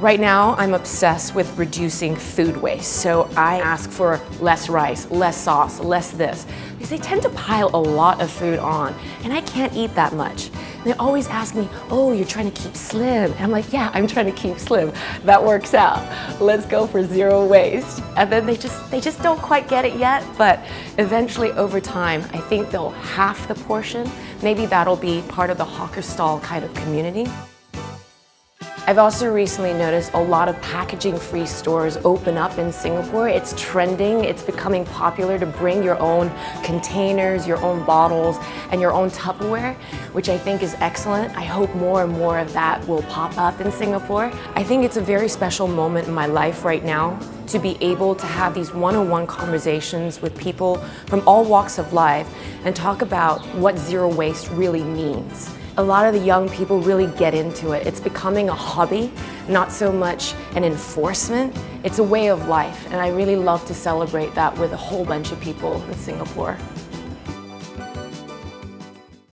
Right now, I'm obsessed with reducing food waste, so I ask for less rice, less sauce, less this, because they tend to pile a lot of food on, and I can't eat that much. And they always ask me, oh, you're trying to keep slim. And I'm like, yeah, I'm trying to keep slim. That works out. Let's go for zero waste. And then they just don't quite get it yet, but eventually over time, I think they'll half the portion. Maybe that'll be part of the hawker stall kind of community. I've also recently noticed a lot of packaging-free stores open up in Singapore. It's trending, it's becoming popular to bring your own containers, your own bottles, and your own Tupperware, which I think is excellent. I hope more and more of that will pop up in Singapore. I think it's a very special moment in my life right now to be able to have these one-on-one conversations with people from all walks of life and talk about what zero waste really means. A lot of the young people really get into it. It's becoming a hobby, not so much an enforcement. It's a way of life, and I really love to celebrate that with a whole bunch of people in Singapore.